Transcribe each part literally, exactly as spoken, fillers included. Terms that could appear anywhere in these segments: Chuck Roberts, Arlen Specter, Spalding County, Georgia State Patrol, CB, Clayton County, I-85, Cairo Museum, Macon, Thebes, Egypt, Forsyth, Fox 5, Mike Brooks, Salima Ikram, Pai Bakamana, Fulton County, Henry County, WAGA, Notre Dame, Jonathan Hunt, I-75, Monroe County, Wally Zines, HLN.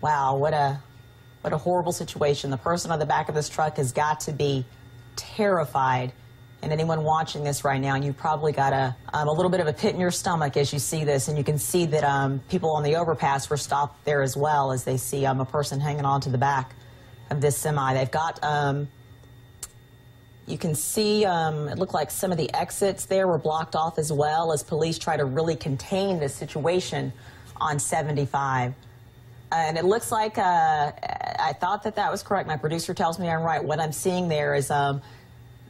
wow, what a what a horrible situation. The person on the back of this truck has got to be terrified. And anyone watching this right now, you probably got a, um, a little bit of a pit in your stomach as you see this. And you can see that um, people on the overpass were stopped there as well as they see um, a person hanging on to the back of this semi. They've got, um, you can see, um, it looked like some of the exits there were blocked off as well as police try to really contain the situation on seventy-five. Uh, and it looks like, uh, I thought that that was correct. My producer tells me I'm right. What I'm seeing there is um,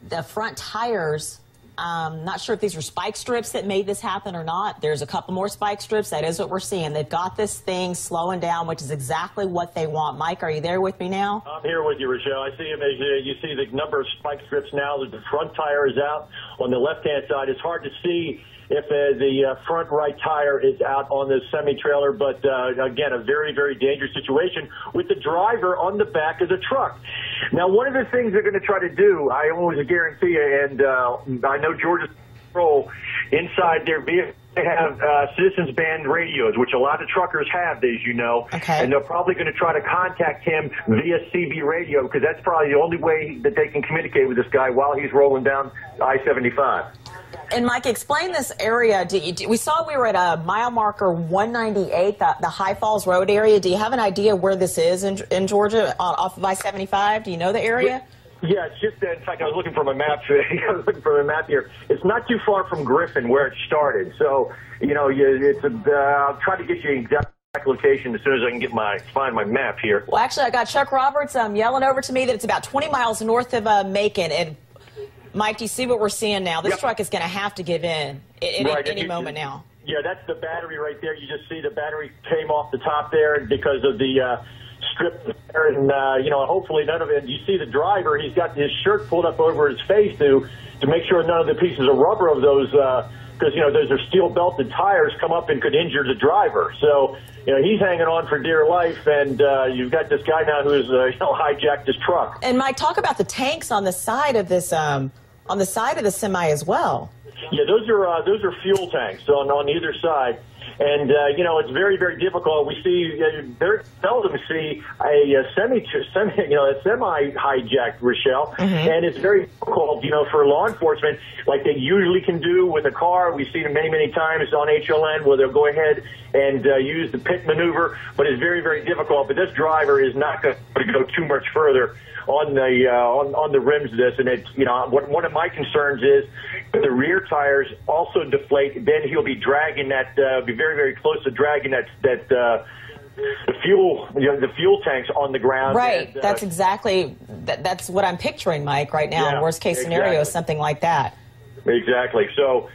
the front tires, um, not sure if these are spike strips that made this happen or not. There's a couple more spike strips. That is what we're seeing. They've got this thing slowing down, which is exactly what they want. Mike, are you there with me now? I'm here with you, Rochelle. I see them as you, you see the number of spike strips now. The front tire is out on the left-hand side. It's hard to see if uh, the uh, front right tire is out on the semi-trailer, but uh, again, a very, very dangerous situation with the driver on the back of the truck. Now, one of the things they're going to try to do, I always guarantee you, and uh, I know Georgia Patrol, inside their vehicle, they have uh, citizens band radios, which a lot of truckers have, as you know, okay. And they're probably going to try to contact him via C B radio, because that's probably the only way that they can communicate with this guy while he's rolling down I seventy-five. And Mike, explain this area. Do you, do, we saw we were at a mile marker one ninety-eight, the, the High Falls Road area. Do you have an idea where this is in, in Georgia, off of I seventy-five? Do you know the area? Yeah, it's just that, in fact, I was looking for my map today. I was looking for my map here. It's not too far from Griffin, where it started. So, you know, it's a, uh, I'll try to get you exact location as soon as I can get my find my map here. Well, actually, I got Chuck Roberts um, yelling over to me that it's about twenty miles north of uh, Macon. And Mike, do you see what we're seeing now? This yep. truck is going to have to give in at right. any, any you, moment now. Yeah, that's the battery right there. You just see the battery came off the top there because of the uh, strip there. And, uh, you know, hopefully none of it. You see the driver, he's got his shirt pulled up over his face to, to make sure none of the pieces of rubber of those, because, uh, you know, those are steel-belted tires, come up and could injure the driver. So, you know, he's hanging on for dear life, and uh, you've got this guy now who's, uh, you know, hijacked his truck. And, Mike, talk about the tanks on the side of this um on the side of the semi as well. Yeah, those are uh, those are fuel tanks on on either side, and uh, you know, it's very, very difficult. We see uh, very seldom see a, a semi, semi you know a semi hijacked, Rochelle, mm-hmm. and it's very difficult, you know, for law enforcement, like they usually can do with a car. We've seen it many many times on H L N where they'll go ahead and uh, use the pit maneuver, but it's very, very difficult. But this driver is not going to go too much further on the uh, on on the rims of this, and it's, you know, what one of my concerns is the rear tires also deflate. Then he'll be dragging that, uh, be very very close to dragging that that uh, the fuel you know, the fuel tanks on the ground. Right, and, uh, that's exactly that, that's what I'm picturing, Mike, right now. Yeah, worst case scenario, exactly. Something like that. Exactly. So,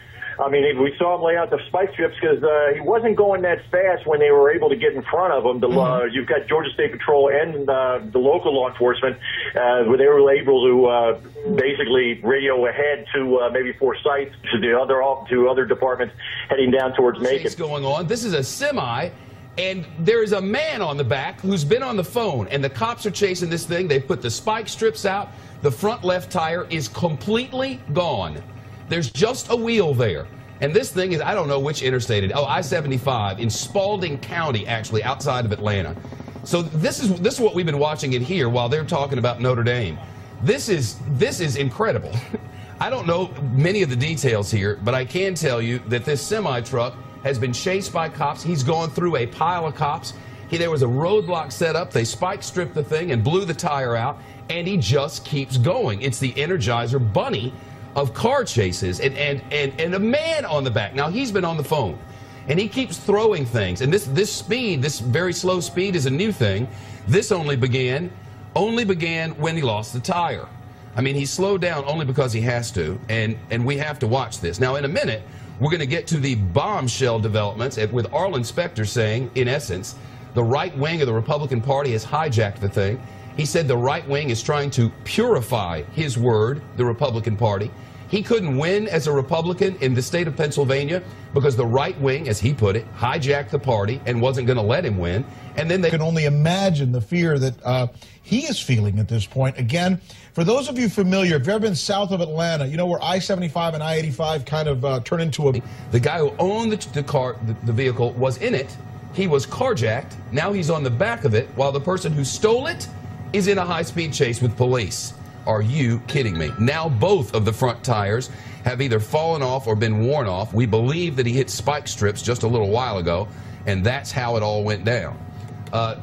I mean, we saw him lay out the spike strips because uh, he wasn't going that fast when they were able to get in front of him. The, uh, you've got Georgia State Patrol and uh, the local law enforcement uh, where they were able to uh, basically radio ahead to uh, maybe Forsyth, to the other to other departments heading down towards Macon. What's going on? This is a semi, and there is a man on the back who's been on the phone, and the cops are chasing this thing. They put the spike strips out. The front left tire is completely gone. There's just a wheel there. And this thing is, I don't know which interstate it is. Oh, I seventy-five in Spalding County, actually, outside of Atlanta. So this is this is what we've been watching in here while they're talking about Notre Dame. This is, this is incredible. I don't know many of the details here, but I can tell you that this semi-truck has been chased by cops. He's gone through a pile of cops. He, there was a roadblock set up. They spike-stripped the thing and blew the tire out, and he just keeps going. It's the Energizer Bunny of car chases, and, and, and, and a man on the back. Now, he's been on the phone, and he keeps throwing things. And this, this speed, this very slow speed, is a new thing. This only began, only began when he lost the tire. I mean, he slowed down only because he has to, and, and we have to watch this. Now, in a minute, we're going to get to the bombshell developments with Arlen Specter saying, in essence, the right wing of the Republican Party has hijacked the thing. He said the right wing is trying to purify, his word, the Republican Party. He couldn't win as a Republican in the state of Pennsylvania because the right wing, as he put it, hijacked the party and wasn't going to let him win. And then they can only imagine the fear that uh, he is feeling at this point. Again, for those of you familiar, if you've ever been south of Atlanta, you know where I seventy-five and I eighty-five kind of uh, turn into a... The guy who owned the, the car, the, the vehicle, was in it he was carjacked. Now he's on the back of it while the person who stole it is in a high-speed chase with police. Are you kidding me? Now both of the front tires have either fallen off or been worn off. We believe that he hit spike strips just a little while ago, and that's how it all went down. Uh,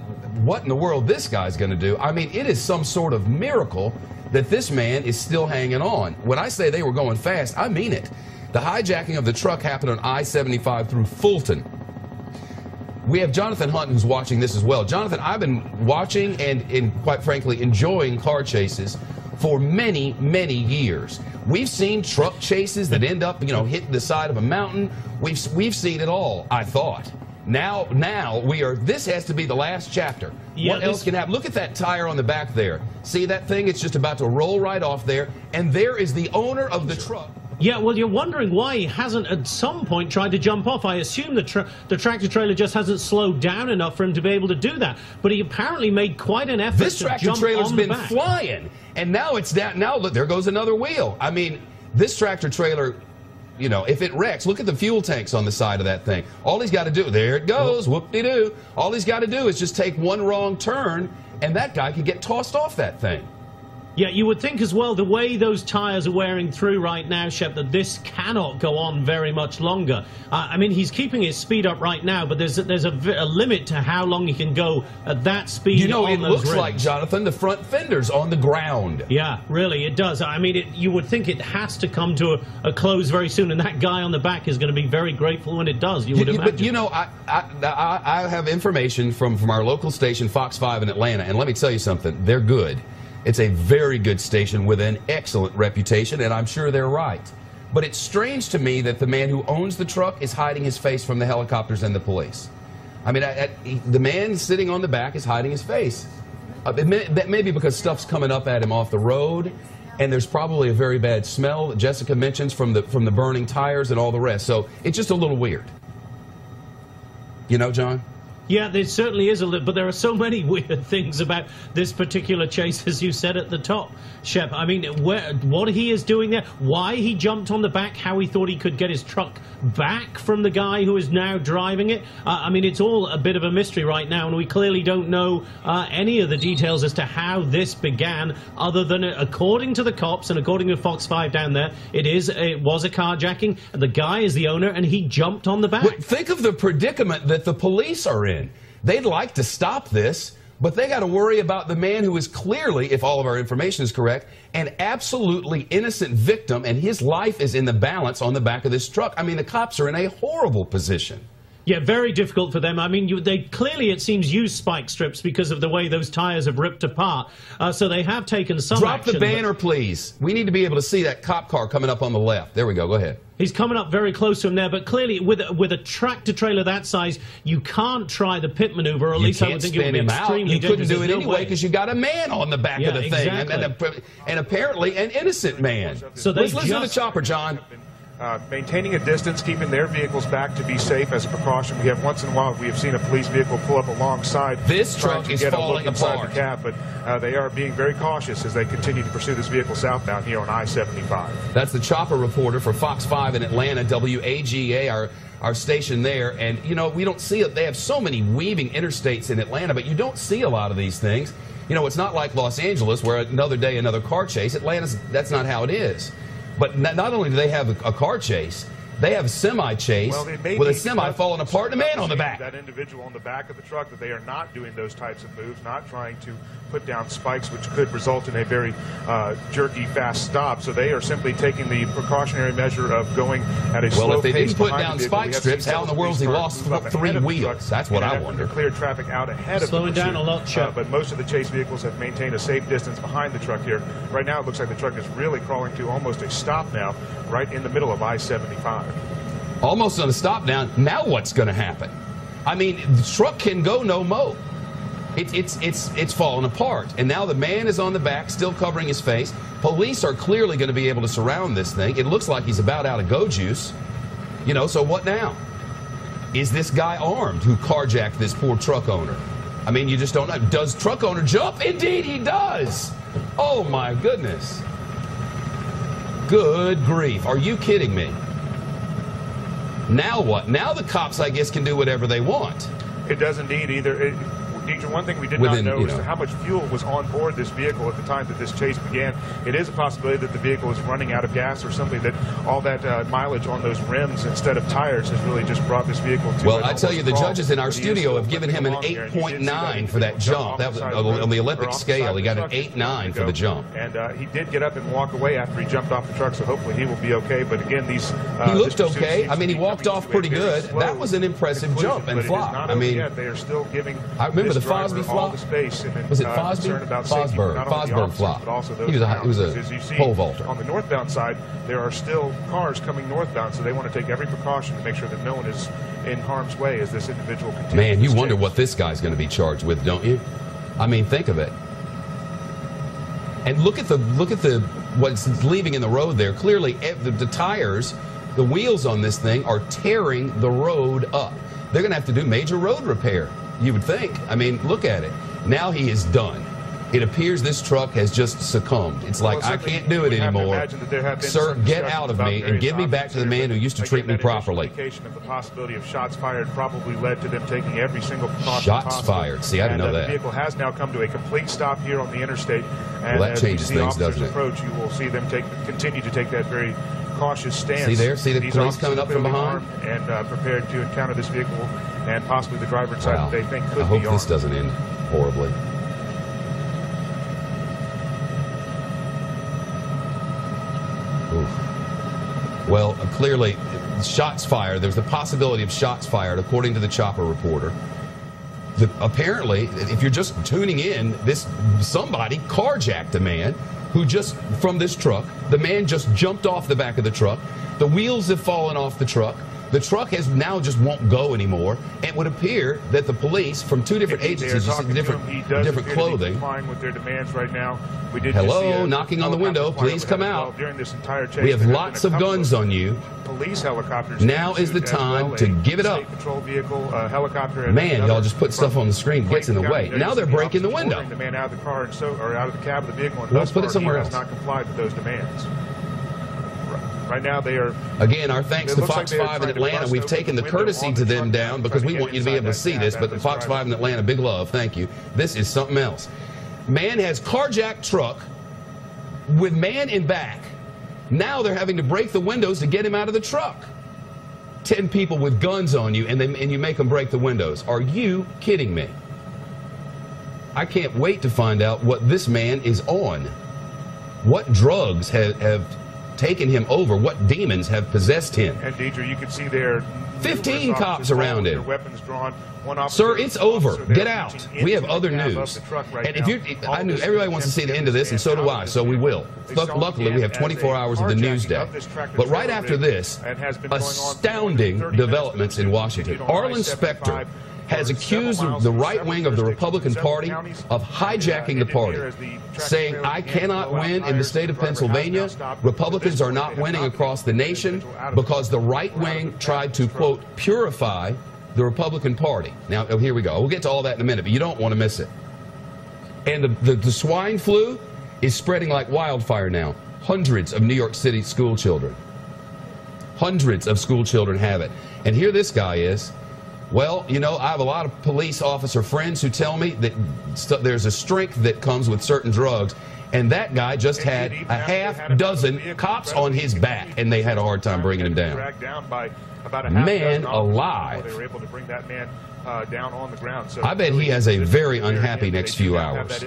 what in the world this guy's going to do? I mean, it is some sort of miracle that this man is still hanging on. When I say they were going fast, I mean it. The hijacking of the truck happened on I seventy-five through Fulton. We have Jonathan Hunt, who's watching this as well. Jonathan, I've been watching and, and quite frankly, enjoying car chases for many, many years. We've seen truck chases that end up, you know, hitting the side of a mountain. We've, we've seen it all, I thought. Now, now we are, this has to be the last chapter. Yeah, what else can happen? Look at that tire on the back there. See that thing? It's just about to roll right off there. And there is the owner of the truck. Yeah, well, you're wondering why he hasn't at some point tried to jump off. I assume the, tra the tractor-trailer just hasn't slowed down enough for him to be able to do that. But he apparently made quite an effort this to jump on the back. This tractor-trailer's been flying, and now it's down. Now, look, there goes another wheel. I mean, this tractor-trailer, you know, if it wrecks, look at the fuel tanks on the side of that thing. All he's got to do, there it goes, whoop-de-doo. All he's got to do is just take one wrong turn, and that guy could get tossed off that thing. Yeah, you would think as well, the way those tyres are wearing through right now, Shep, that this cannot go on very much longer. Uh, I mean, he's keeping his speed up right now, but there's, there's a, a limit to how long he can go at that speed. You know, on it those looks rims. Like, Jonathan, the front fender's on the ground. Yeah, really, it does. I mean, it, you would think it has to come to a, a close very soon, and that guy on the back is going to be very grateful when it does, you would you, imagine. But, you know, I, I, I have information from, from our local station, Fox five in Atlanta, and let me tell you something, they're good. It's a very good station with an excellent reputation, and I'm sure they're right. But it's strange to me that the man who owns the truck is hiding his face from the helicopters and the police. I mean, I, I, the man sitting on the back is hiding his face. Uh, it may, that may be because stuff's coming up at him off the road, and there's probably a very bad smell that Jessica mentions from the, from the burning tires and all the rest. So it's just a little weird. You know, John? Yeah, there certainly is a little, but there are so many weird things about this particular chase, as you said at the top, Shep. I mean, where, what he is doing there, why he jumped on the back, how he thought he could get his truck back from the guy who is now driving it. Uh, I mean, it's all a bit of a mystery right now, and we clearly don't know uh, any of the details as to how this began, other than, according to the cops and according to Fox five down there, it is it was a carjacking, and the guy is the owner, and he jumped on the back. But think of the predicament that the police are in. They'd like to stop this, but they got to worry about the man who is clearly, if all of our information is correct, an absolutely innocent victim, and his life is in the balance on the back of this truck. I mean, the cops are in a horrible position. Yeah, very difficult for them. I mean, you, they clearly, it seems, use spike strips because of the way those tires have ripped apart. Uh, so they have taken some Drop action. Drop the banner, please. We need to be able to see that cop car coming up on the left. There we go. Go ahead. He's coming up very close to him there, but clearly with, with a tractor-trailer that size, you can't try the pit maneuver, or at you least I would think it would be extremely out. You couldn't do it no anyway because you got a man on the back yeah, of the exactly. thing, and, and, a, and apparently an innocent man. So Let's listen to the chopper, John. Uh, maintaining a distance, keeping their vehicles back to be safe as a precaution. We have once in a while we have seen a police vehicle pull up alongside. This truck is falling apart. The cab, but uh, they are being very cautious as they continue to pursue this vehicle southbound here on I seventy-five. That's the chopper reporter for Fox five in Atlanta, W A G A, our our station there. And you know, we don't see it. They have so many weaving interstates in Atlanta, but you don't see a lot of these things. You know, it's not like Los Angeles where another day another car chase. Atlanta's that's not how it is. But not only do they have a car chase, they have a semi chase well, with a semi falling apart and a man on the back. That individual on the back of the truck, that they are not doing those types of moves, not trying to put down spikes, which could result in a very uh, jerky, fast stop. So they are simply taking the precautionary measure of going at a well, slow pace. Well, if they didn't put down spike strips, how in the world he lost three wheels? That's what I wonder. Clear traffic out ahead of the pursuit. Slowing down a lot, Chuck. Uh, but most of the chase vehicles have maintained a safe distance behind the truck here. Right now, it looks like the truck is really crawling to almost a stop now, right in the middle of I seventy-five. Almost on a stop down. Now what's going to happen? I mean, the truck can go no mo. It, it's it's it's falling apart, and now the man is on the back, still covering his face. Police are clearly going to be able to surround this thing. It looks like he's about out of go juice, you know. So what now? Is this guy armed who carjacked this poor truck owner? I mean, you just don't know. Does truck owner jump? Indeed, he does. Oh my goodness. Good grief. Are you kidding me? Now what? Now the cops, I guess, can do whatever they want. It does indeed. Either it, Deidre, one thing we did Within, not know is you know, how much fuel was on board this vehicle at the time that this chase began. It is a possibility that the vehicle is running out of gas or something, that all that uh, mileage on those rims instead of tires has really just brought this vehicle to Well, I tell you, the judges in our studio have given him an eight point nine for that jump. That was on the Olympic scale. He got an eight point nine for the jump. And uh, he did get up and walk away after he jumped off the truck, so hopefully he will be okay. But again, these... Uh, he looked okay. I mean, he walked off pretty good. That was an impressive jump and flop. I mean, they are still giving... I remember the Fosby flop. Was it Fosby? Fosberg. Fosberg flop. He was a, he was a pole vaulter. On the northbound side, there are still cars coming northbound, so they want to take every precaution to make sure that no one is in harm's way as this individual continues. Man, you wonder what this guy's going to be charged with, don't you? I mean, think of it. And look at the look at the what's leaving in the road there. Clearly, the, the tires, the wheels on this thing are tearing the road up. They're going to have to do major road repair, you would think. I mean, look at it. Now he is done. It appears this truck has just succumbed. It's like, well, I can't do it anymore. Sir, get out of me and give me back to the man who used to treat me properly. Indication of the possibility of shots fired probably led to them taking every single precaution. Shots fired. See, I didn't know that. The vehicle has now come to a complete stop here on the interstate. Well, that changes things, doesn't it? Approach, you will see them take continue to take that very cautious stance. See there? See the police coming up from behind? And uh, prepared to encounter this vehicle and possibly the driver inside that they think could be armed. I hope this doesn't end horribly. Well, clearly, shots fired. There's the possibility of shots fired, according to the chopper reporter. The, apparently, if you're just tuning in, this somebody carjacked a man who just, from this truck, the man just jumped off the back of the truck. The wheels have fallen off the truck. The truck has now just won't go anymore. It would appear that the police from two different agencies, different, him, different clothing. Complying with their demands right now. We did Hello, a, knocking on the window. Please come out. During this entire chase, we have lots of guns on you. Police helicopters. Now is the time well, to give it up. Patrol vehicle, uh, helicopter, and man, y'all just put stuff on the screen, gets in the way. Now they're breaking the window. The man out of the car and so, or out of the cab of the vehicle. And let's put it somewhere else. He has not complied with those demands. Right now they are... Again, our thanks to Fox five in Atlanta. We've taken the courtesy to them down because we want you to be able to see this, but the Fox five in Atlanta, big love, thank you. This is something else. Man has carjacked truck with man in back. Now they're having to break the windows to get him out of the truck. Ten people with guns on you, and, they, and you make them break the windows. Are you kidding me? I can't wait to find out what this man is on. What drugs have... have taken him over, what demons have possessed him. And Deidre, you can see there fifteen cops around him. Weapons drawn. One Sir, it's over. Get out. We have other news. Right and if you, I knew everybody wants to see the end of this, and so do I, so we will. Luckily, we have twenty-four hours of the news day. But right after this, astounding developments in Washington. Arlen Specter has accused the right wing of the Republican Party of hijacking the party, saying, I cannot win in the state of Pennsylvania. Republicans are not winning across the nation because the right wing tried to, quote, purify the Republican Party. Now, oh, here we go. We'll get to all that in a minute, but you don't want to miss it. And the, the, the swine flu is spreading like wildfire now. Hundreds of New York City school children. Hundreds of school children have it. And here this guy is. Well, you know, I have a lot of police officer friends who tell me that there's a strength that comes with certain drugs, and that guy just had a half dozen cops on his back, and they had a hard time bringing him down. Man alive. They were able to bring that man Uh, down on the ground. So I bet he has a very unhappy next few hours.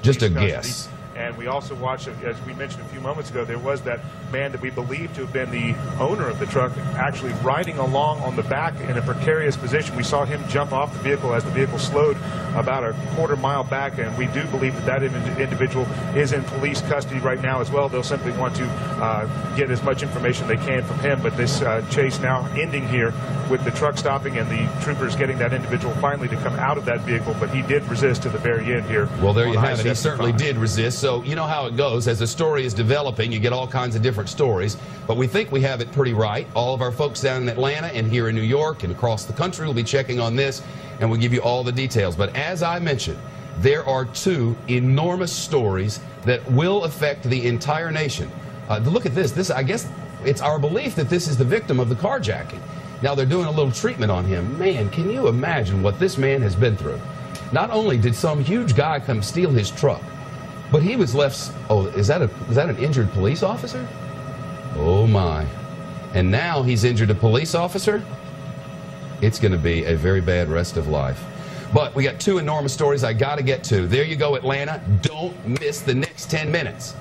Just a guess. And we also watched, as we mentioned a few moments ago, there was that man that we believe to have been the owner of the truck actually riding along on the back in a precarious position. We saw him jump off the vehicle as the vehicle slowed about a quarter mile back, and we do believe that that individual is in police custody right now as well. They'll simply want to uh, get as much information they can from him, but this uh, chase now ending here with the truck stopping and the troopers getting that individual finally to come out of that vehicle, but he did resist to the very end here. Well, there you have it. He certainly did resist. So you know how it goes. As the story is developing, you get all kinds of different stories, but we think we have it pretty right. All of our folks down in Atlanta and here in New York and across the country will be checking on this, and we'll give you all the details. But as I mentioned, there are two enormous stories that will affect the entire nation. Uh, look at this. This, I guess, it's our belief that this is the victim of the carjacking. Now they're doing a little treatment on him. Man, can you imagine what this man has been through? Not only did some huge guy come steal his truck, but he was left, oh, is that, a, is that an injured police officer? Oh my. And now he's injured a police officer? It's gonna be a very bad rest of life. But we got two enormous stories I gotta get to. There you go, Atlanta. Don't miss the next ten minutes.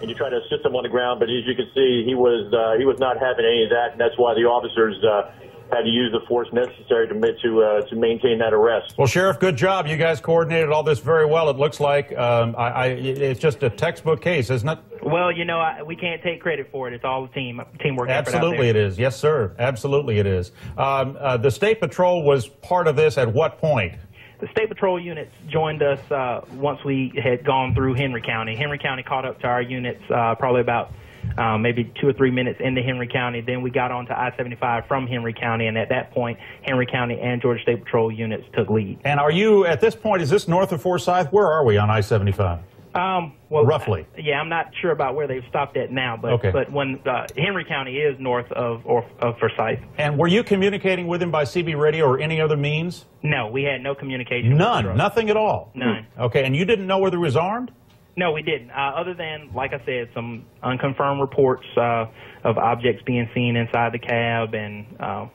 And you try to assist him on the ground, but as you can see, he was uh, he was not having any of that, and that's why the officers uh, had to use the force necessary to to uh, to maintain that arrest. Well, Sheriff, good job. You guys coordinated all this very well. It looks like um, I, I it's just a textbook case, isn't it? Well, you know, I, we can't take credit for it. It's all the team teamwork. Absolutely, it is. Yes, sir. Absolutely, it is. Um, uh, the State Patrol was part of this. At what point? The State Patrol units joined us uh, once we had gone through Henry County. Henry County caught up to our units uh, probably about uh, maybe two or three minutes into Henry County. Then we got on to I seventy-five from Henry County, and at that point, Henry County and Georgia State Patrol units took lead. And are you, at this point, is this north of Forsyth? Where are we on I seventy-five? Um, well, roughly. I, yeah, I'm not sure about where they've stopped at now, but okay. but when uh, Henry County is north of or of Forsyth. And were you communicating with him by C B radio or any other means? No, we had no communication. None, with nothing at all. None. Okay, and you didn't know whether he was armed? No, we didn't. Uh, other than, like I said, some unconfirmed reports uh, of objects being seen inside the cab and uh,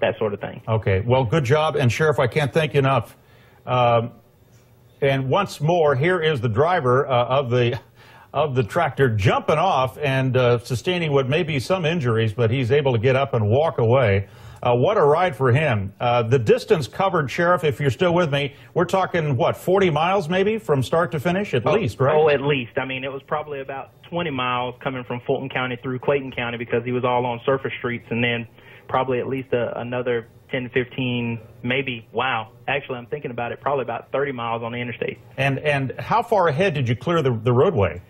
that sort of thing. Okay. Well, good job, and Sheriff, I can't thank you enough. Um, And once more, here is the driver uh, of the of the tractor jumping off and uh, sustaining what may be some injuries, but he's able to get up and walk away. Uh, what a ride for him. Uh, the distance covered, Sheriff, if you're still with me, we're talking, what, forty miles maybe from start to finish at oh, least, right? Oh, at least. I mean, it was probably about twenty miles coming from Fulton County through Clayton County because he was all on surface streets, and then probably at least a, another ten, fifteen, maybe, wow. Actually, I'm thinking about it, probably about thirty miles on the interstate. And and how far ahead did you clear the, the roadway?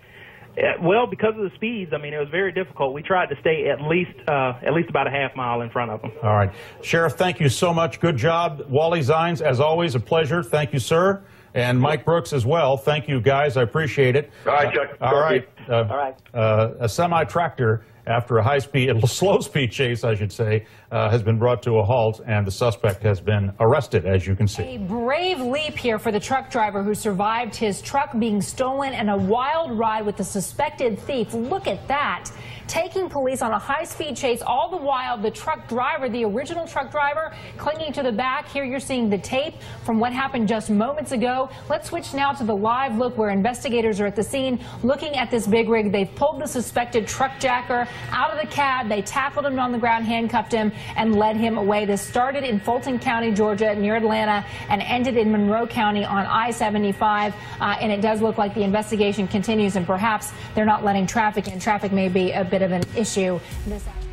Uh, well, because of the speeds, I mean, it was very difficult. We tried to stay at least uh, at least about a half mile in front of them. All right. Sheriff, thank you so much. Good job. Wally Zines, as always, a pleasure. Thank you, sir. And Mike Brooks as well. Thank you, guys. I appreciate it. All right, Chuck. Uh, all right. Uh, all right. Uh, a semi-tractor after a high-speed, a slow-speed chase, I should say, uh, has been brought to a halt, and the suspect has been arrested, as you can see. A brave leap here for the truck driver who survived his truck being stolen and a wild ride with the suspected thief. Look at that. Taking police on a high-speed chase, all the while the truck driver, the original truck driver, clinging to the back. Here you're seeing the tape from what happened just moments ago. Let's switch now to the live look where investigators are at the scene looking at this big rig. They've pulled the suspected truck jacker out of the cab. They tackled him on the ground, handcuffed him, and led him away. This started in Fulton County, Georgia, near Atlanta, and ended in Monroe County on I seventy-five. Uh, and it does look like the investigation continues, and perhaps they're not letting traffic in. Traffic may be a bit of an issue this afternoon.